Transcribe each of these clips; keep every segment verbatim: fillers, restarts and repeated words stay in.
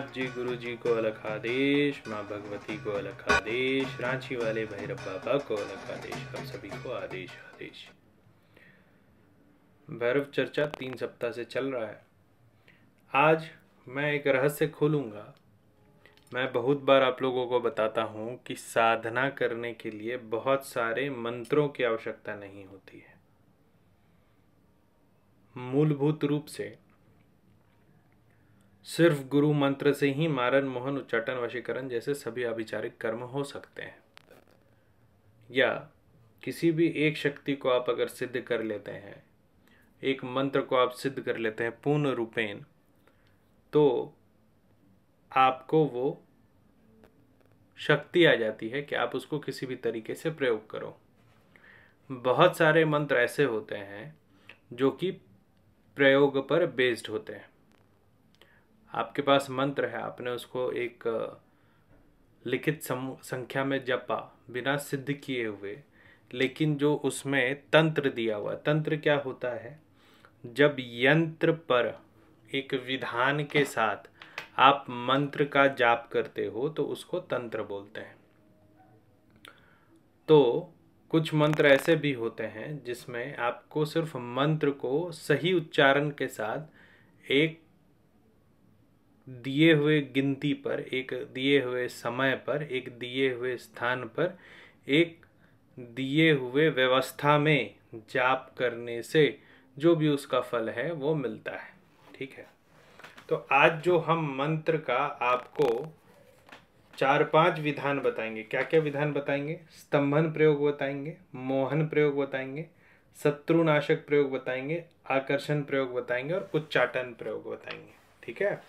नाथ जी गुरु जी को अलख आदेश, माँ भगवती को अलख आदेश, रांची वाले भैरव बाबा को अलख आदेश, हम सभी को आदेश आदेश। भैरव चर्चा तीन सप्ताह से चल रहा है। आज मैं एक रहस्य खोलूँगा। मैं बहुत बार आप लोगों को बताता हूँ कि साधना करने के लिए बहुत सारे मंत्रों की आवश्यकता नहीं होती है। मूलभूत रूप से सिर्फ गुरु मंत्र से ही मारन मोहन उच्चाटन वशीकरण जैसे सभी अभिचारिक कर्म हो सकते हैं, या किसी भी एक शक्ति को आप अगर सिद्ध कर लेते हैं, एक मंत्र को आप सिद्ध कर लेते हैं पूर्ण रूपेण, तो आपको वो शक्ति आ जाती है कि आप उसको किसी भी तरीके से प्रयोग करो। बहुत सारे मंत्र ऐसे होते हैं जो कि प्रयोग पर बेस्ड होते हैं। आपके पास मंत्र है, आपने उसको एक लिखित संख्या में जपा बिना सिद्ध किए हुए, लेकिन जो उसमें तंत्र दिया हुआ, तंत्र क्या होता है, जब यंत्र पर एक विधान के साथ आप मंत्र का जाप करते हो तो उसको तंत्र बोलते हैं। तो कुछ मंत्र ऐसे भी होते हैं जिसमें आपको सिर्फ मंत्र को सही उच्चारण के साथ एक दिए हुए गिनती पर, एक दिए हुए समय पर, एक दिए हुए स्थान पर, एक दिए हुए व्यवस्था में जाप करने से जो भी उसका फल है वो मिलता है। ठीक है, तो आज जो हम मंत्र का आपको चार पांच विधान बताएंगे। क्या क्या विधान बताएंगे? स्तंभन प्रयोग बताएंगे, मोहन प्रयोग बताएंगे, शत्रुनाशक प्रयोग बताएंगे, आकर्षण प्रयोग बताएंगे और उच्चाटन प्रयोग बताएंगे। ठीक है,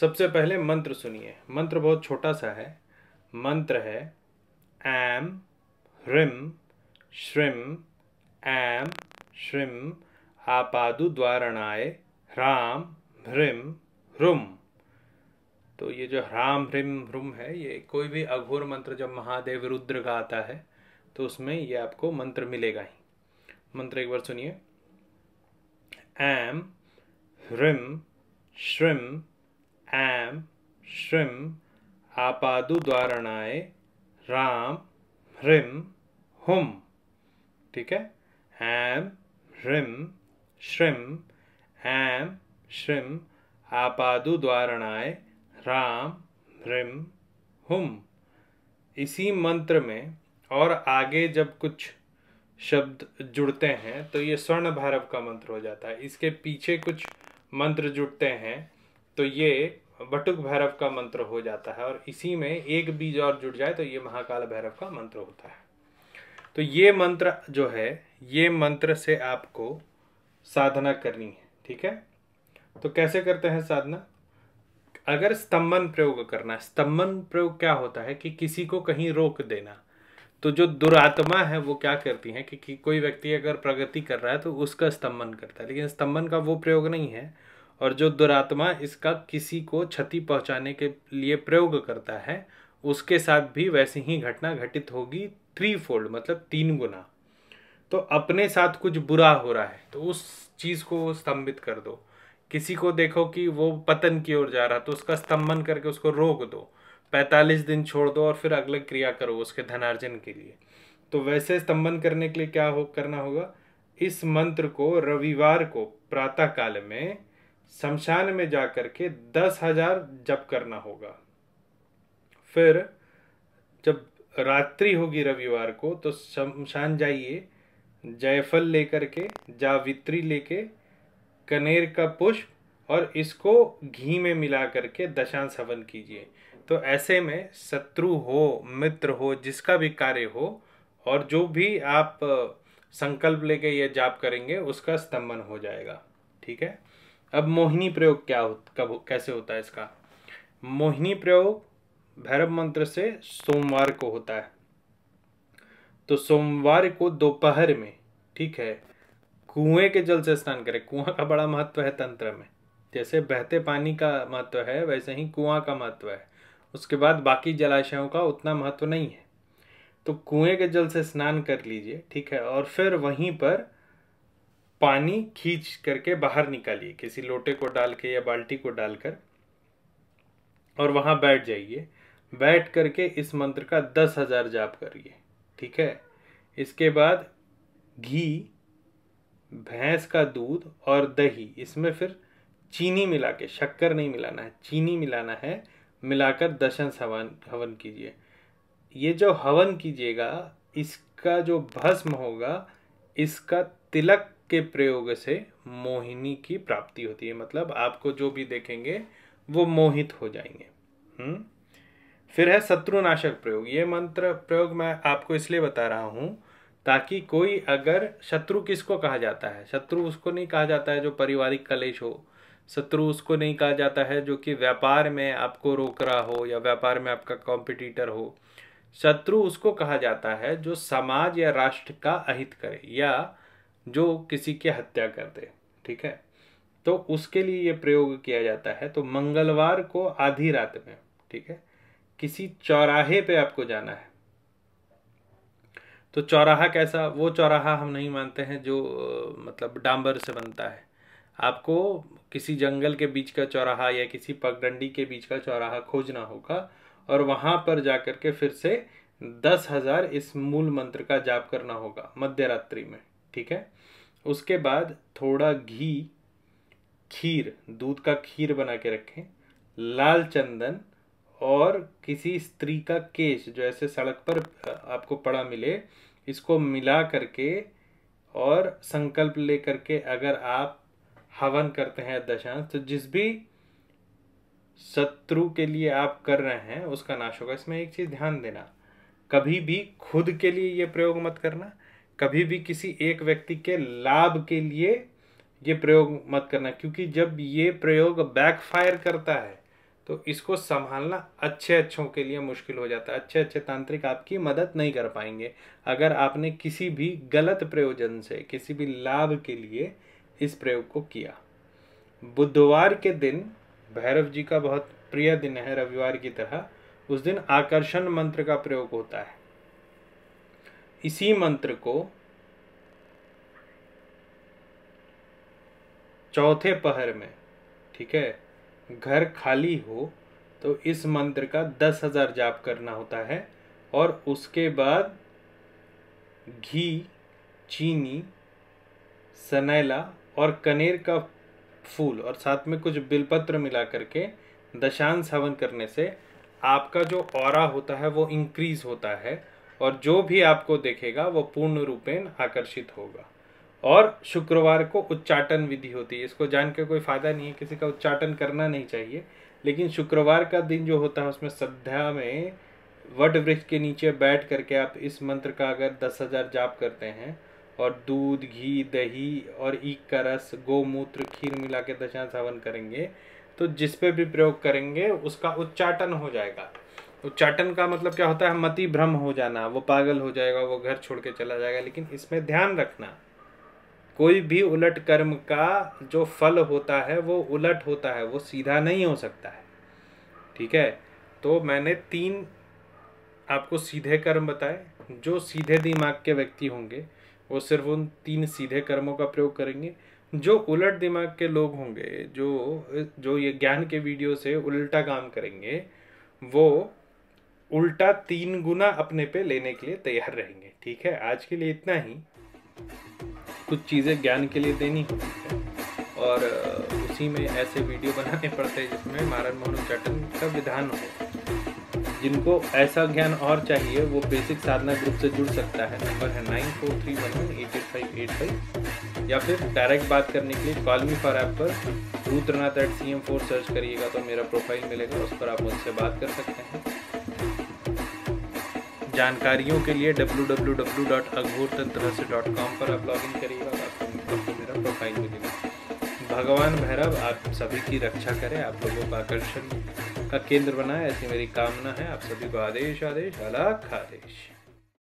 सबसे पहले मंत्र सुनिए। मंत्र बहुत छोटा सा है। मंत्र है ऐम ह्रीम श्रीम ऐम श्रीम आपादु द्वारणाय राम ह्रीम ह्रुम। तो ये जो राम ह्रीम ह्रुम है, ये कोई भी अघोर मंत्र जब महादेव रुद्र का आता है तो उसमें ये आपको मंत्र मिलेगा ही। मंत्र एक बार सुनिए। ऐम ह्रीम श्रीम ऐम श्रीम आपादु द्वारणाय राम ह्रीम हुम। ठीक है, ऐम ह्रीम श्रीम ऐम श्रीम आपादु द्वारणाय राम ह्रीम हुम। इसी मंत्र में और आगे जब कुछ शब्द जुड़ते हैं तो ये स्वर्ण भैरव का मंत्र हो जाता है। इसके पीछे कुछ मंत्र जुड़ते हैं तो ये बटुक भैरव का मंत्र हो जाता है, और इसी में एक बीज और जुड़ जाए तो ये महाकाल भैरव का मंत्र होता है। तो ये मंत्र जो है, ये मंत्र से आपको साधना करनी है। ठीक है, तो कैसे करते हैं साधना? अगर स्तंभन प्रयोग करना है, स्तंभन प्रयोग क्या होता है कि किसी को कहीं रोक देना। तो जो दुरात्मा है वो क्या करती है कि, कि कोई व्यक्ति अगर प्रगति कर रहा है तो उसका स्तंभन करता है, लेकिन स्तंभन का वो प्रयोग नहीं है। और जो दुरात्मा इसका किसी को क्षति पहुंचाने के लिए प्रयोग करता है, उसके साथ भी वैसी ही घटना घटित होगी, थ्री फोल्ड मतलब तीन गुना। तो अपने साथ कुछ बुरा हो रहा है तो उस चीज़ को स्तंभित कर दो। किसी को देखो कि वो पतन की ओर जा रहा है तो उसका स्तंभन करके उसको रोक दो, पैंतालीस दिन छोड़ दो और फिर अगले क्रिया करो उसके धनार्जन के लिए। तो वैसे स्तंभन करने के लिए क्या हो करना होगा? इस मंत्र को रविवार को प्रातः काल में शमशान में जा करके दस हजार जप करना होगा। फिर जब रात्रि होगी रविवार को तो शमशान जाइए, जायफल लेकर के, जावित्री लेके, कनेर का पुष्प, और इसको घी में मिला करके दशांश हवन कीजिए। तो ऐसे में शत्रु हो, मित्र हो, जिसका भी कार्य हो, और जो भी आप संकल्प लेके ये जाप करेंगे उसका स्तंभन हो जाएगा। ठीक है, अब मोहिनी प्रयोग क्या हो, कब कैसे होता है इसका? मोहिनी प्रयोग भैरव मंत्र से सोमवार को होता है। तो सोमवार को दोपहर में, ठीक है, कुएं के जल से स्नान करें। कुआं का बड़ा महत्व है तंत्र में, जैसे बहते पानी का महत्व है वैसे ही कुआं का महत्व है। उसके बाद बाकी जलाशयों का उतना महत्व नहीं है। तो कुएं के जल से स्नान कर लीजिए, ठीक है, और फिर वहीं पर पानी खींच करके बाहर निकालिए किसी लोटे को डाल के या बाल्टी को डालकर। और वहाँ बैठ जाइए। बैठ करके इस मंत्र का दस हज़ार जाप करिए, ठीक है। इसके बाद घी, भैंस का दूध और दही, इसमें फिर चीनी मिला के, शक्कर नहीं मिलाना है, चीनी मिलाना है, मिलाकर दशंस हवन हवन कीजिए। ये जो हवन कीजिएगा इसका जो भस्म होगा, इसका तिलक के प्रयोग से मोहिनी की प्राप्ति होती है, मतलब आपको जो भी देखेंगे वो मोहित हो जाएंगे। हम्म फिर है शत्रुनाशक प्रयोग। ये मंत्र प्रयोग मैं आपको इसलिए बता रहा हूँ ताकि कोई, अगर शत्रु किसको कहा जाता है, शत्रु उसको नहीं कहा जाता है जो पारिवारिक कलेश हो, शत्रु उसको नहीं कहा जाता है जो कि व्यापार में आपको रोक रहा हो या व्यापार में आपका कॉम्पिटिटर हो, शत्रु उसको कहा जाता है जो समाज या राष्ट्र का अहित करे या जो किसी की हत्या कर दे, ठीक है। तो उसके लिए ये प्रयोग किया जाता है। तो मंगलवार को आधी रात में, ठीक है, किसी चौराहे पे आपको जाना है। तो चौराहा कैसा, वो चौराहा हम नहीं मानते हैं जो मतलब डांबर से बनता है। आपको किसी जंगल के बीच का चौराहा या किसी पगडंडी के बीच का चौराहा खोजना होगा और वहाँ पर जाकर के फिर से दस हज़ार इस मूल मंत्र का जाप करना होगा मध्य रात्रि में, ठीक है। उसके बाद थोड़ा घी, खीर, दूध का खीर बना के रखें, लाल चंदन और किसी स्त्री का केश जो ऐसे सड़क पर आपको पड़ा मिले, इसको मिला करके और संकल्प ले करके अगर आप हवन करते हैं दशांश, तो जिस भी शत्रु के लिए आप कर रहे हैं उसका नाश होगा। इसमें एक चीज़ ध्यान देना, कभी भी खुद के लिए ये प्रयोग मत करना, कभी भी किसी एक व्यक्ति के लाभ के लिए ये प्रयोग मत करना, क्योंकि जब ये प्रयोग बैकफायर करता है तो इसको संभालना अच्छे अच्छों के लिए मुश्किल हो जाता है। अच्छे अच्छे तांत्रिक आपकी मदद नहीं कर पाएंगे अगर आपने किसी भी गलत प्रयोजन से, किसी भी लाभ के लिए इस प्रयोग को किया। बुधवार के दिन, भैरव जी का बहुत प्रिय दिन है रविवार की तरह, उस दिन आकर्षण मंत्र का प्रयोग होता है। इसी मंत्र को चौथे पहर में, ठीक है, घर खाली हो तो इस मंत्र का दस हजार जाप करना होता है और उसके बाद घी, चीनी, सनैला और कनेर का फूल और साथ में कुछ बिलपत्र मिला करके दशांश हवन करने से आपका जो ऑरा होता है वो इंक्रीज होता है और जो भी आपको देखेगा वो पूर्ण रूपेण आकर्षित होगा। और शुक्रवार को उच्चाटन विधि होती है। इसको जान के कोई फ़ायदा नहीं है, किसी का उच्चाटन करना नहीं चाहिए, लेकिन शुक्रवार का दिन जो होता है उसमें संध्या में वट वृक्ष के नीचे बैठ करके आप इस मंत्र का अगर दस हज़ार जाप करते हैं और दूध, घी, दही और ईख का रस, गोमूत्र, खीर मिला के दशांश हवन करेंगे तो जिस पे भी प्रयोग करेंगे उसका उच्चाटन हो जाएगा। उच्चाटन का मतलब क्या होता है, मति भ्रम हो जाना, वो पागल हो जाएगा, वो घर छोड़ के चला जाएगा। लेकिन इसमें ध्यान रखना, कोई भी उलट कर्म का जो फल होता है वो उलट होता है, वो सीधा नहीं हो सकता है, ठीक है। तो मैंने तीन आपको सीधे कर्म बताए। जो सीधे दिमाग के व्यक्ति होंगे वो सिर्फ उन तीन सीधे कर्मों का प्रयोग करेंगे। जो उलट दिमाग के लोग होंगे, जो जो ये ज्ञान के वीडियो से उल्टा काम करेंगे, वो उल्टा तीन गुना अपने पे लेने के लिए तैयार रहेंगे, ठीक है। आज के लिए इतना ही। कुछ चीज़ें ज्ञान के लिए देनी होती है और उसी में ऐसे वीडियो बनाने पड़ते हैं जिसमें मारन मोहनोच्चाटन का विधान हो। जिनको ऐसा ज्ञान और चाहिए वो बेसिक साधना ग्रुप से जुड़ सकता है। नंबर है nine four three one one eight eight five eight five, या फिर डायरेक्ट बात करने के लिए कॉल मी फॉर ऐप पर Rudranath eight C M four search करिएगा तो मेरा प्रोफाइल मिलेगा, उस पर आप मुझसे बात कर सकते हैं। जानकारियों के लिए W W W dot Aghortantra Rahasya dot com पर आप लॉग इन करिएगा, आपको मेरा प्रोफाइल मिलेगा। भगवान भैरव आप सभी की रक्षा करें, आप लोगों का आकर्षण का केंद्र बनाए, ऐसी मेरी कामना है। आप सभी को आदेश आदेश, अलख आदेश।